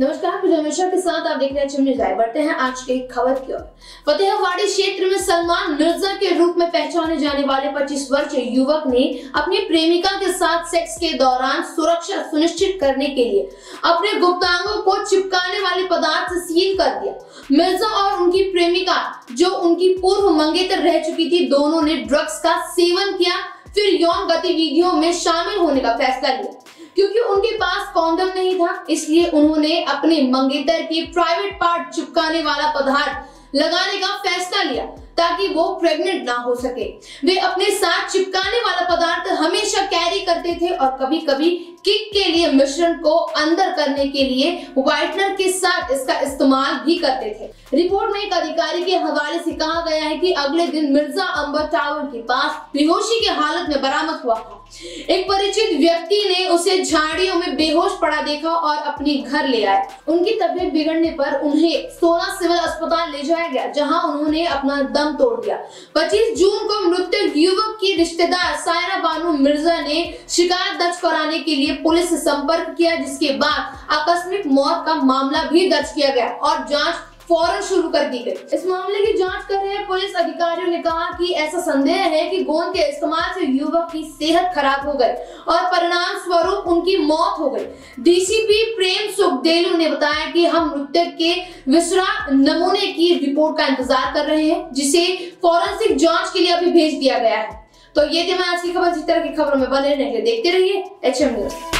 नमस्कार, मुझे हमेशा के साथ आप देख रहे हैं एचएम न्यूज। बढ़ते हैं आज की खबर की ओर। फतेहवाड़ी क्षेत्र में सलमान मिर्जा के रूप में पहचाने जाने वाले 25 वर्षीय युवक ने अपनी प्रेमिका के साथ सेक्स के दौरान सुरक्षा सुनिश्चित करने के लिए अपने गुप्तांगों को चिपकाने वाले पदार्थ से सील कर दिया। मिर्जा और उनकी प्रेमिका, जो उनकी पूर्व मंगेतर रह चुकी थी, दोनों ने ड्रग्स का सेवन किया, फिर यौन गतिविधियों में शामिल होने का फैसला लिया। क्योंकि उनके पास कॉन्डम नहीं था, इसलिए उन्होंने अपने मंगेतर के प्राइवेट पार्ट चिपकाने वाला पदार्थ लगाने का फैसला लिया ताकि वो प्रेग्नेंट ना हो सके। वे अपने साथ चिपकाने वाला पदार्थ हमेशा कैरी करते थे और कभी कभी किक के लिए मिश्रण को अंदर करने के लिए व्हाइटनर के साथ इसका इस्तेमाल भी करते थे। रिपोर्ट में एक अधिकारी के हवाले से कहा गया है कि अगले दिन मिर्जा अंबर टावर के पास बेहोशी की हालत में बरामद हुआ था। एक परिचित व्यक्ति ने उसे झाड़ियों में बेहोश पड़ा देखा और अपने घर ले आया। उनकी तबीयत बिगड़ने पर उन्हें 16 सिविल अस्पताल ले जाया गया, जहां उन्होंने अपना दम तोड़ दिया। 25 जून को मृतक युवक की रिश्तेदार सायरा बानू मिर्जा ने शिकायत दर्ज कराने के लिए पुलिस से संपर्क किया, जिसके बाद आकस्मिक मौत का मामला भी दर्ज किया गया और जाँच फौरन शुरू कर दी गई। इस मामले की जांच कर रहे पुलिस अधिकारियों ने कहा कि ऐसा संदेह है कि गोंद के इस्तेमाल से युवक की सेहत खराब हो गई और परिणाम स्वरूप उनकी मौत हो गई। डीसीपी प्रेमसुख देलू ने बताया कि हम मृतक के विसरा नमूने की रिपोर्ट का इंतजार कर रहे हैं, जिसे फॉरेंसिक जाँच के लिए अभी भेज दिया गया है। तो ये थी आज की खबर। इस तरह की खबरों में बने रहने के लिए देखते रहिए एचएम न्यूज।